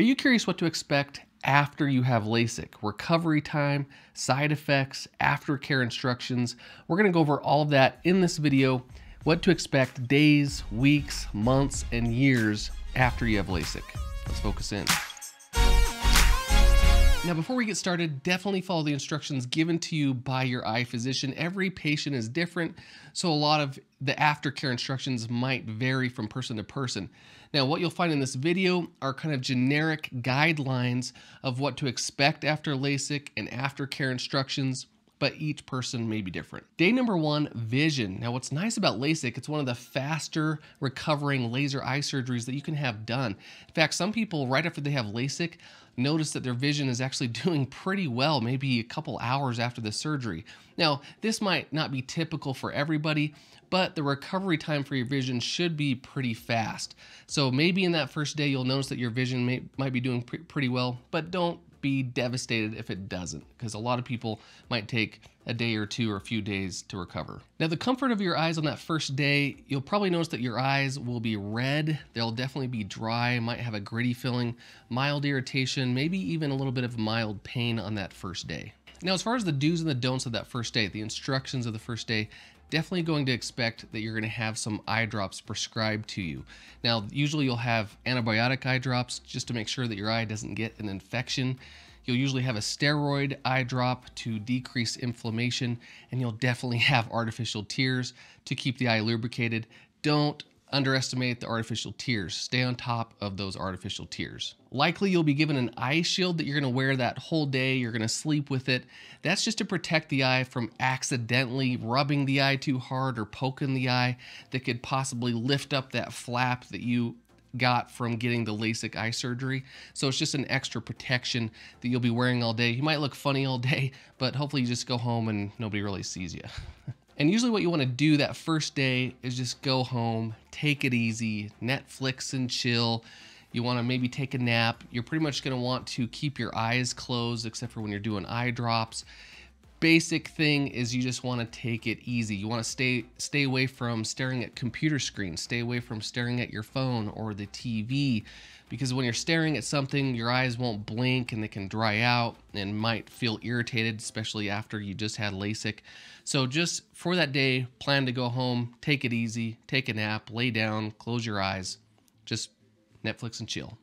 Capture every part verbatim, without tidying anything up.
Are you curious what to expect after you have LASIK? Recovery time, side effects, aftercare instructions. We're going to go over all of that in this video. What to expect days, weeks, months, and years after you have LASIK. Let's focus in. Now, before we get started, definitely follow the instructions given to you by your eye physician. Every patient is different, so a lot of the aftercare instructions might vary from person to person. Now, what you'll find in this video are kind of generic guidelines of what to expect after LASIK and aftercare instructions, but each person may be different. Day number one, vision. Now, what's nice about LASIK, it's one of the faster recovering laser eye surgeries that you can have done. In fact, some people right after they have LASIK notice that their vision is actually doing pretty well, maybe a couple hours after the surgery. Now, this might not be typical for everybody, but the recovery time for your vision should be pretty fast. So maybe in that first day, you'll notice that your vision may, might be doing pre pretty well, but don't be devastated if it doesn't, because a lot of people might take a day or two or a few days to recover. Now, the comfort of your eyes on that first day, you'll probably notice that your eyes will be red. They'll definitely be dry, might have a gritty feeling, mild irritation, maybe even a little bit of mild pain on that first day. Now, as far as the do's and the don'ts of that first day, the instructions of the first day, definitely going to expect that you're going to have some eye drops prescribed to you. Now, usually you'll have antibiotic eye drops just to make sure that your eye doesn't get an infection. You'll usually have a steroid eye drop to decrease inflammation, and you'll definitely have artificial tears to keep the eye lubricated. Don't underestimate the artificial tears. Stay on top of those artificial tears. Likely you'll be given an eye shield that you're going to wear that whole day. You're going to sleep with it. That's just to protect the eye from accidentally rubbing the eye too hard or poking the eye that could possibly lift up that flap that you got from getting the LASIK eye surgery. So it's just an extra protection that you'll be wearing all day. You might look funny all day, but hopefully you just go home and nobody really sees you. And usually what you want to do that first day is just go home, take it easy, Netflix and chill. You want to maybe take a nap. You're pretty much going to want to keep your eyes closed except for when you're doing eye drops. Basic thing is you just want to take it easy. You want to stay stay away from staring at computer screens. Stay away from staring at your phone or the T V, because when you're staring at something, your eyes won't blink and they can dry out and might feel irritated, especially after you just had LASIK. So just for that day, plan to go home, take it easy, take a nap, lay down, close your eyes, just Netflix and chill.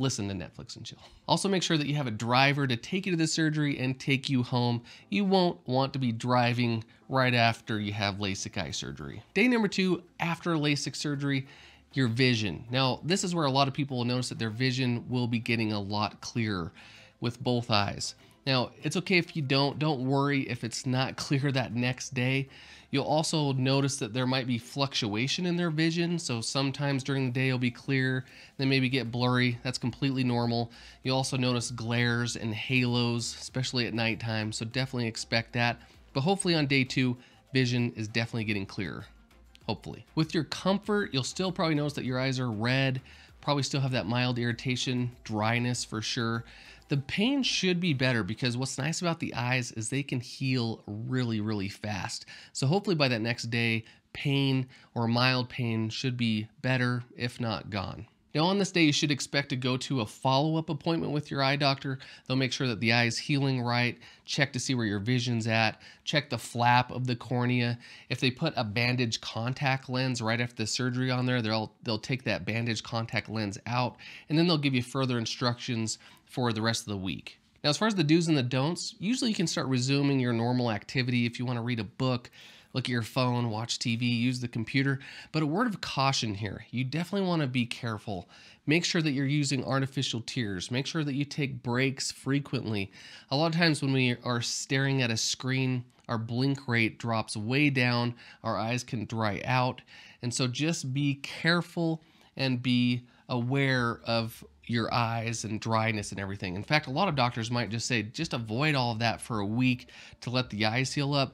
Listen to Netflix and chill. Also, make sure that you have a driver to take you to the surgery and take you home. You won't want to be driving right after you have LASIK eye surgery. Day number two, after LASIK surgery, your vision. Now, this is where a lot of people will notice that their vision will be getting a lot clearer with both eyes. Now, it's okay if you don't. Don't worry if it's not clear that next day. You'll also notice that there might be fluctuation in their vision. So sometimes during the day it'll be clear, then maybe get blurry. That's completely normal. You'll also notice glares and halos, especially at nighttime. So definitely expect that. But hopefully on day two, vision is definitely getting clearer. Hopefully. With your comfort, you'll still probably notice that your eyes are red, probably still have that mild irritation, dryness for sure. The pain should be better because what's nice about the eyes is they can heal really, really fast. So hopefully by that next day, pain or mild pain should be better, if not gone. Now on this day, you should expect to go to a follow-up appointment with your eye doctor. They'll make sure that the eye is healing right, check to see where your vision's at, check the flap of the cornea. If they put a bandage contact lens right after the surgery on there, they'll, they'll take that bandage contact lens out, and then they'll give you further instructions for the rest of the week. Now, as far as the do's and the don'ts, usually you can start resuming your normal activity if you want to read a book, look at your phone, watch T V, use the computer. But a word of caution here, you definitely want to be careful. Make sure that you're using artificial tears. Make sure that you take breaks frequently. A lot of times when we are staring at a screen, our blink rate drops way down, our eyes can dry out. And so just be careful and be aware of your eyes and dryness and everything. In fact, a lot of doctors might just say, just avoid all of that for a week to let the eyes heal up,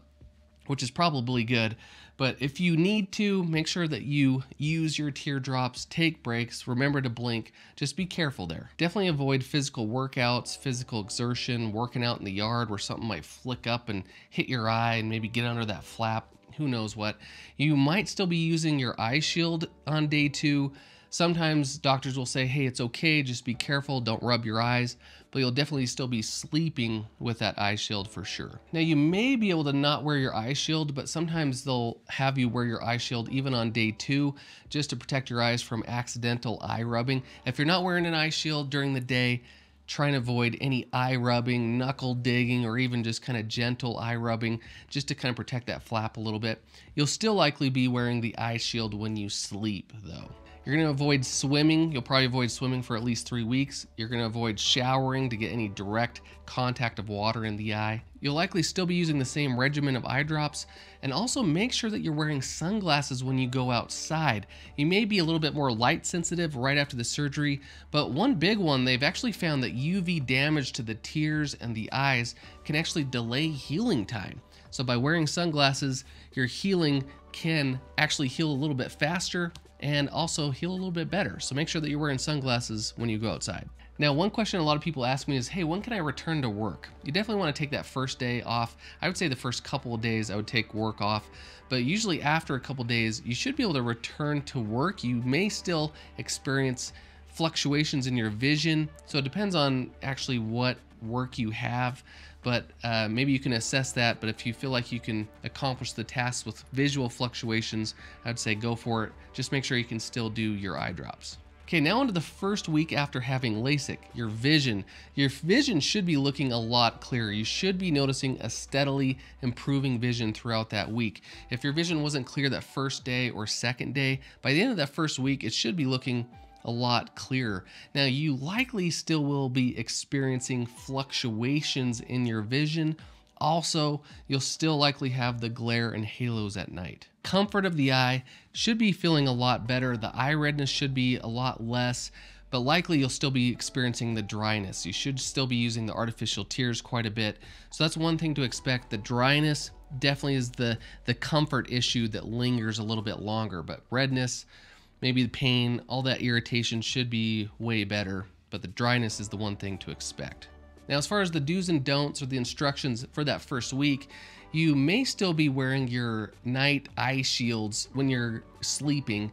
which is probably good. But if you need to, make sure that you use your teardrops, take breaks, remember to blink, just be careful there. Definitely avoid physical workouts, physical exertion, working out in the yard where something might flick up and hit your eye and maybe get under that flap, who knows what. You might still be using your eye shield on day two, Sometimes doctors will say, hey, it's okay, just be careful, don't rub your eyes, but you'll definitely still be sleeping with that eye shield for sure. Now, you may be able to not wear your eye shield, but sometimes they'll have you wear your eye shield even on day two, just to protect your eyes from accidental eye rubbing. If you're not wearing an eye shield during the day, try and avoid any eye rubbing, knuckle digging, or even just kind of gentle eye rubbing, just to kind of protect that flap a little bit. You'll still likely be wearing the eye shield when you sleep, though. You're going to avoid swimming. You'll probably avoid swimming for at least three weeks. You're going to avoid showering to get any direct contact of water in the eye. You'll likely still be using the same regimen of eye drops, and also make sure that you're wearing sunglasses when you go outside. You may be a little bit more light sensitive right after the surgery, but one big one, they've actually found that U V damage to the tears and the eyes can actually delay healing time. So by wearing sunglasses, your healing can actually heal a little bit faster, and also heal a little bit better. So make sure that you're wearing sunglasses when you go outside. Now, one question a lot of people ask me is, hey, when can I return to work? You definitely want to take that first day off. I would say the first couple of days I would take work off, but usually after a couple of days, you should be able to return to work. You may still experience fluctuations in your vision, so it depends on actually what work you have, but uh, maybe you can assess that. But if you feel like you can accomplish the tasks with visual fluctuations, I'd say go for it. Just make sure you can still do your eye drops. Okay, now onto the first week after having LASIK, your vision. Your vision should be looking a lot clearer. You should be noticing a steadily improving vision throughout that week. If your vision wasn't clear that first day or second day, by the end of that first week, it should be looking a lot clearer. Now, you likely still will be experiencing fluctuations in your vision. Also, you'll still likely have the glare and halos at night. Comfort of the eye should be feeling a lot better. The eye redness should be a lot less, but likely you'll still be experiencing the dryness. You should still be using the artificial tears quite a bit. So that's one thing to expect. The dryness definitely is the, the comfort issue that lingers a little bit longer, but redness, maybe the pain, all that irritation should be way better, but the dryness is the one thing to expect. Now, as far as the do's and don'ts or the instructions for that first week, you may still be wearing your night eye shields when you're sleeping.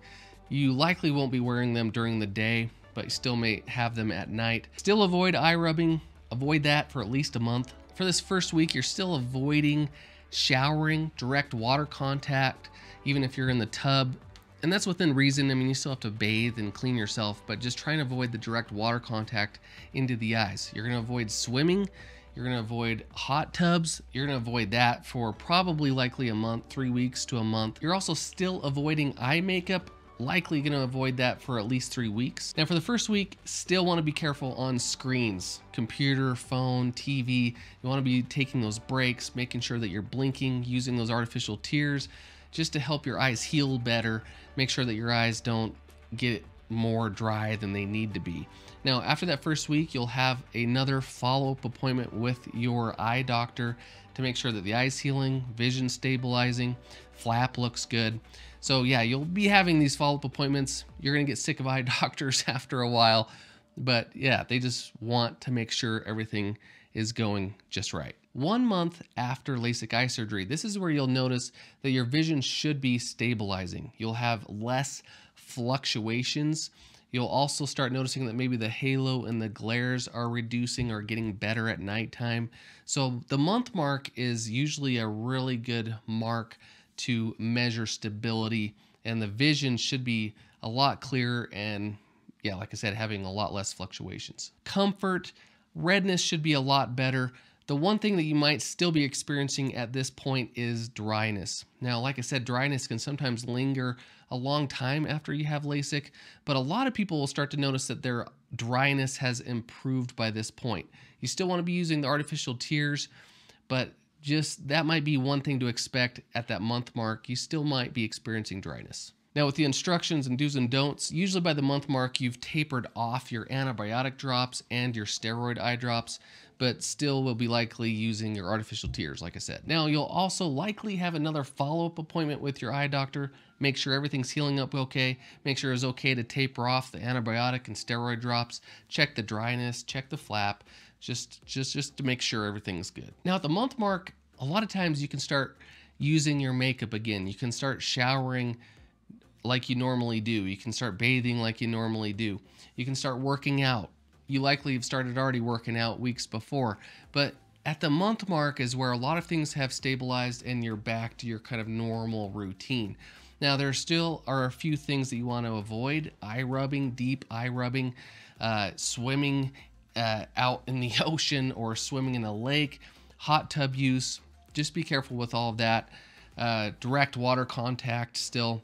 You likely won't be wearing them during the day, but you still may have them at night. Still avoid eye rubbing. Avoid that for at least a month. For this first week, you're still avoiding showering, direct water contact, even if you're in the tub. And that's within reason. I mean, you still have to bathe and clean yourself, but just try and avoid the direct water contact into the eyes. You're going to avoid swimming. You're going to avoid hot tubs. You're going to avoid that for probably likely a month, three weeks to a month. You're also still avoiding eye makeup. Likely going to avoid that for at least three weeks. Now, for the first week, still want to be careful on screens, computer, phone, T V. You want to be taking those breaks, making sure that you're blinking, using those artificial tears, just to help your eyes heal better, make sure that your eyes don't get more dry than they need to be. Now, after that first week, you'll have another follow-up appointment with your eye doctor to make sure that the eye's healing, vision stabilizing, flap looks good. So yeah, you'll be having these follow-up appointments. You're gonna get sick of eye doctors after a while, but yeah, they just want to make sure everything is going just right. One month after LASIK eye surgery, this is where you'll notice that your vision should be stabilizing. You'll have less fluctuations. You'll also start noticing that maybe the halo and the glares are reducing or getting better at nighttime. So the month mark is usually a really good mark to measure stability, and the vision should be a lot clearer and, yeah, like I said, having a lot less fluctuations. Comfort, redness should be a lot better. The one thing that you might still be experiencing at this point is dryness. Now, like I said, dryness can sometimes linger a long time after you have LASIK, but a lot of people will start to notice that their dryness has improved by this point. You still want to be using the artificial tears, but just that might be one thing to expect at that month mark. You still might be experiencing dryness. Now, with the instructions and do's and don'ts, usually by the month mark, you've tapered off your antibiotic drops and your steroid eye drops, but still will be likely using your artificial tears, like I said. Now, you'll also likely have another follow-up appointment with your eye doctor. Make sure everything's healing up okay. Make sure it's okay to taper off the antibiotic and steroid drops. Check the dryness, check the flap, just, just, just to make sure everything's good. Now, at the month mark, a lot of times you can start using your makeup again. You can start showering like you normally do. You can start bathing like you normally do. You can start working out. You likely have started already working out weeks before, but at the month mark is where a lot of things have stabilized and you're back to your kind of normal routine. Now, there still are a few things that you want to avoid. Eye rubbing, deep eye rubbing, uh, swimming uh, out in the ocean or swimming in a lake, hot tub use. Just be careful with all of that. Uh, direct water contact still.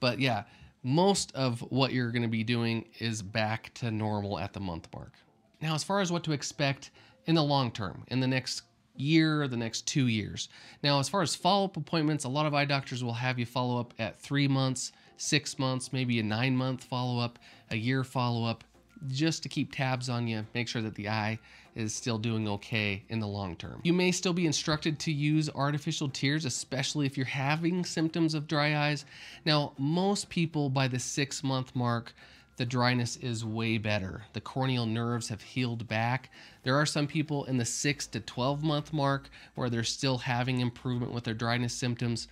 But yeah, most of what you're going to be doing is back to normal at the month mark. Now, as far as what to expect in the long term, in the next year or the next two years. Now, as far as follow-up appointments, a lot of eye doctors will have you follow up at three months, six months, maybe a nine-month follow-up, a year follow-up, just to keep tabs on you, make sure that the eye is still doing okay in the long term. You may still be instructed to use artificial tears, especially if you're having symptoms of dry eyes. Now, most people by the six-month mark, the dryness is way better. The corneal nerves have healed back. There are some people in the six to twelve month mark where they're still having improvement with their dryness symptoms.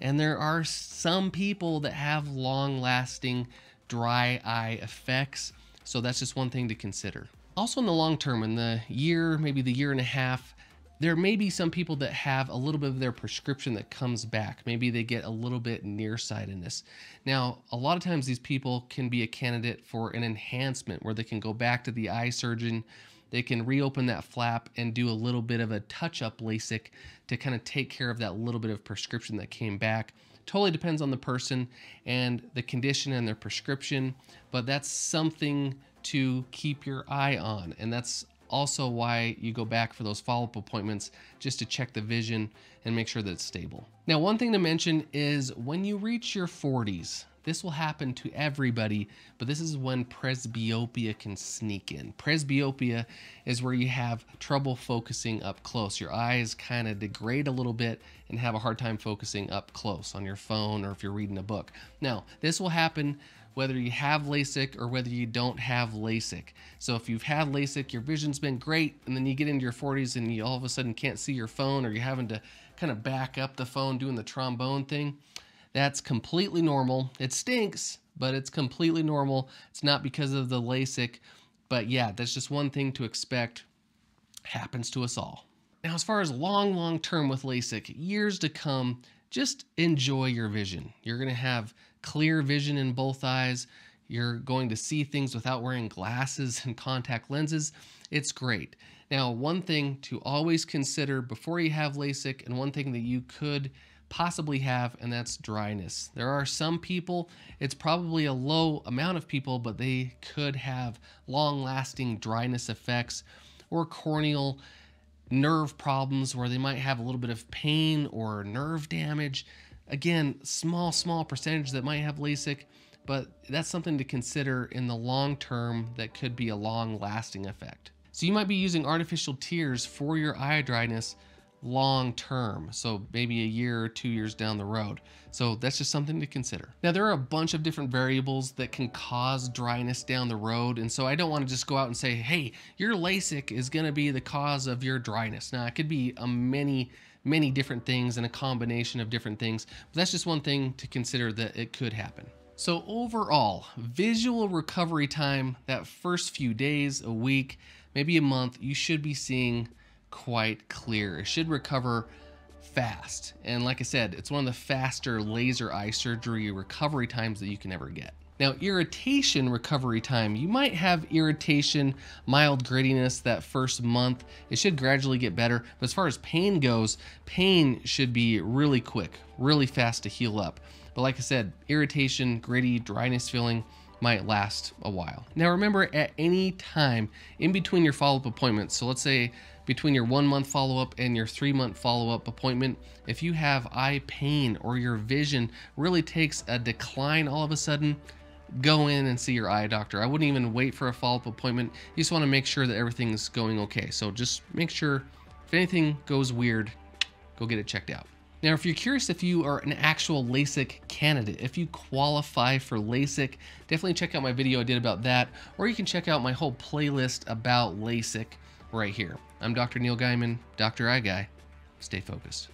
And there are some people that have long lasting dry eye effects. So that's just one thing to consider. Also in the long term, in the year, maybe the year and a half, there may be some people that have a little bit of their prescription that comes back. Maybe they get a little bit nearsightedness. Now, a lot of times these people can be a candidate for an enhancement where they can go back to the eye surgeon. They can reopen that flap and do a little bit of a touch-up Lasik to kind of take care of that little bit of prescription that came back. Totally depends on the person and the condition and their prescription, but that's something to keep your eye on, and that's also why you go back for those follow-up appointments, just to check the vision and make sure that it's stable. Now, one thing to mention is when you reach your forties, this will happen to everybody, but this is when presbyopia can sneak in. Presbyopia is where you have trouble focusing up close. Your eyes kind of degrade a little bit and have a hard time focusing up close on your phone or if you're reading a book. Now, this will happen whether you have LASIK or whether you don't have LASIK. So if you've had LASIK, your vision's been great, and then you get into your forties and you all of a sudden can't see your phone, or you're having to kind of back up the phone doing the trombone thing. That's completely normal. It stinks, but it's completely normal. It's not because of the LASIK, but yeah, that's just one thing to expect. Happens to us all. Now, as far as long, long term with LASIK, years to come, just enjoy your vision. You're gonna have clear vision in both eyes. You're going to see things without wearing glasses and contact lenses. It's great. Now, one thing to always consider before you have LASIK, and one thing that you could possibly have, and that's dryness. There are some people, it's probably a low amount of people, but they could have long-lasting dryness effects or corneal nerve problems where they might have a little bit of pain or nerve damage. Again, small, small percentage that might have LASIK, but that's something to consider in the long term that could be a long-lasting effect. So you might be using artificial tears for your eye dryness long term, so maybe a year or two years down the road. So that's just something to consider. Now, there are a bunch of different variables that can cause dryness down the road, and so I don't want to just go out and say, hey, your LASIK is going to be the cause of your dryness. Now, it could be a many many different things and a combination of different things, but that's just one thing to consider that it could happen. So overall, visual recovery time, that first few days, a week, maybe a month, you should be seeing quite clear. It should recover fast. And like I said, it's one of the faster laser eye surgery recovery times that you can ever get. Now, irritation recovery time, you might have irritation, mild grittiness that first month. It should gradually get better. But as far as pain goes, pain should be really quick, really fast to heal up. But like I said, irritation, gritty, dryness feeling might last a while. Now, remember, at any time in between your follow-up appointments, so let's say between your one month follow-up and your three month follow-up appointment, if you have eye pain or your vision really takes a decline all of a sudden, go in and see your eye doctor. I wouldn't even wait for a follow-up appointment. You just want to make sure that everything's going okay. So just make sure if anything goes weird, go get it checked out. Now, if you're curious if you are an actual LASIK candidate, if you qualify for LASIK, definitely check out my video I did about that, or you can check out my whole playlist about LASIK right here. I'm Doctor Neil Guyman, Doctor EyeGuy. Stay focused.